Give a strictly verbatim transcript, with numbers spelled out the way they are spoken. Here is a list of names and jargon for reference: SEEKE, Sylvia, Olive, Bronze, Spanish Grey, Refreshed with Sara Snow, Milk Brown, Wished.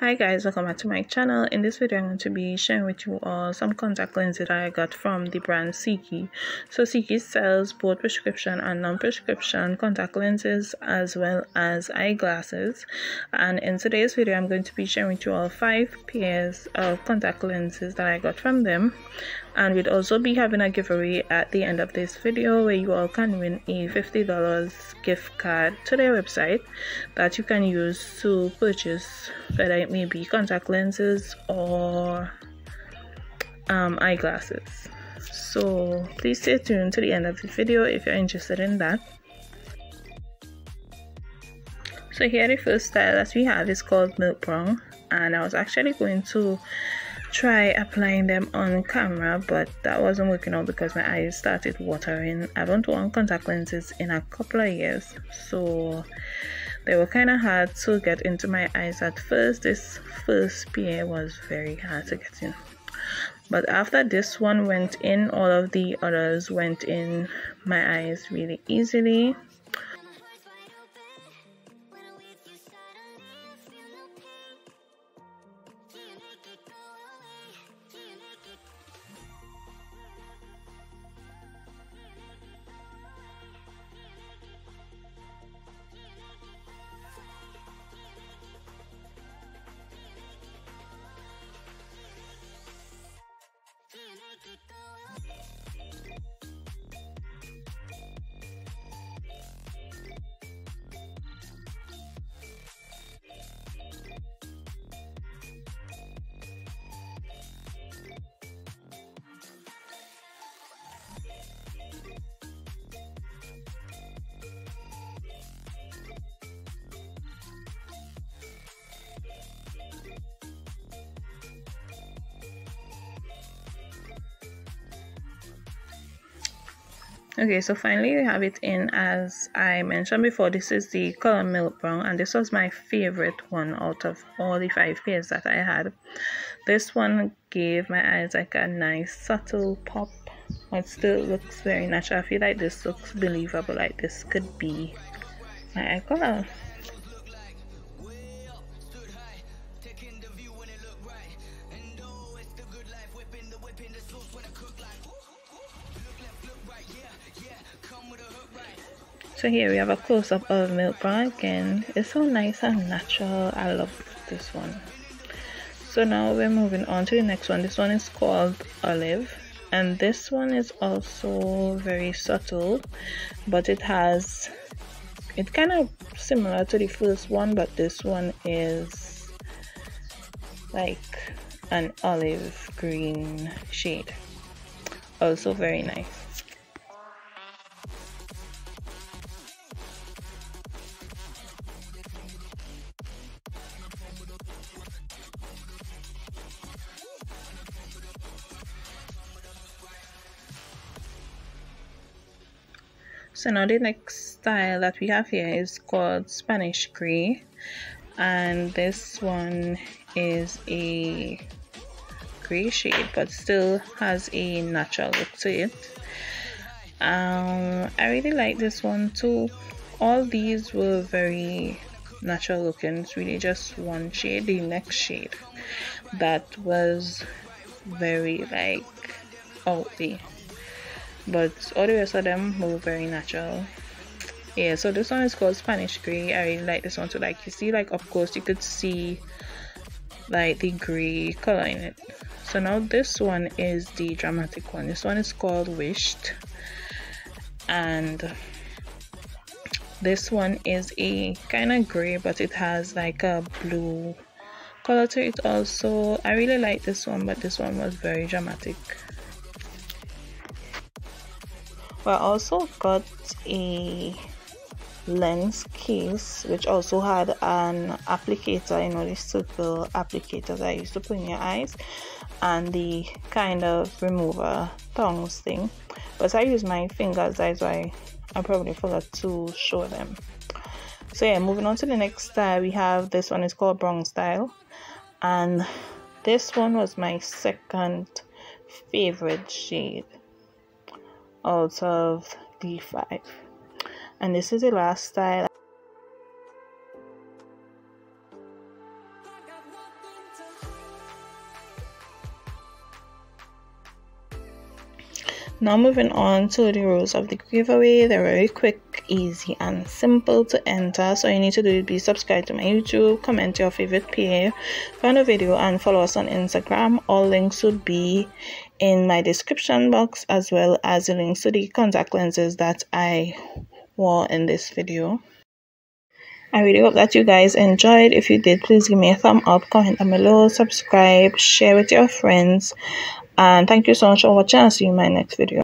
Hi guys, welcome back to my channel. In this video I'm going to be sharing with you all some contact lenses that I got from the brand SEEKE. So SEEKE sells both prescription and non-prescription contact lenses as well as eyeglasses, and in today's video I'm going to be sharing with you all five pairs of contact lenses that I got from them, and we'll also be having a giveaway at the end of this video where you all can win a fifty dollar gift card to their website that you can use to purchase whether it may be contact lenses or um, eyeglasses. So please stay tuned to the end of the video if you're interested in that. So here the first style that we have is called Milk Brown, and I was actually going to try applying them on camera, but that wasn't working out because my eyes started watering. I haven't worn contact lenses in a couple of years, so they were kind of hard to get into my eyes at first. This first pair was very hard to get in, but after this one went in, all of the others went in my eyes really easily. Okay, so finally we have it in. As I mentioned before, this is the color Milk Brown, and this was my favorite one out of all the five pairs that I had. This one gave my eyes like a nice subtle pop, but still looks very natural. I feel like this looks believable, like this could be my eye color. So here we have a close-up of Milk Brown again. It's so nice and natural. I love this one. So now we're moving on to the next one. This one is called Olive, and this one is also very subtle, but it has, it's kind of similar to the first one, but this one is like an olive green shade. Also very nice. So now the next style that we have here is called Spanish Grey, and this one is a grey shade but still has a natural look to it. Um, I really like this one too. All these were very natural looking. It's really just one shade. The next shade that was very like out there, but all the rest of them were very natural. Yeah, so this one is called Spanish Grey. I really like this one too. Like you see, like up close you could see like the grey color in it. So now this one is the dramatic one. This one is called Wished, and this one is a kind of grey, but it has like a blue color to it also. I really like this one, but this one was very dramatic. I also got a lens case which also had an applicator, you know, the circle applicator that I used to put in your eyes, and the kind of remover tongs thing, but I use my fingers, that's why I probably forgot to show them. So yeah, moving on to the next style we have, this one is called Bronze style, and this one was my second favorite shade out of the five, and this is the last style. Now moving on to the rules of the giveaway. They're very quick, easy and simple to enter. So all you need to do is be subscribed to my YouTube, comment your favorite P A, find a video and follow us on Instagram. All links would be in my description box, as well as the links to the contact lenses that I wore in this video. I really hope that you guys enjoyed. If you did, please give me a thumb up, comment down below, subscribe, share with your friends, and thank you so much for watching. I'll see you in my next video.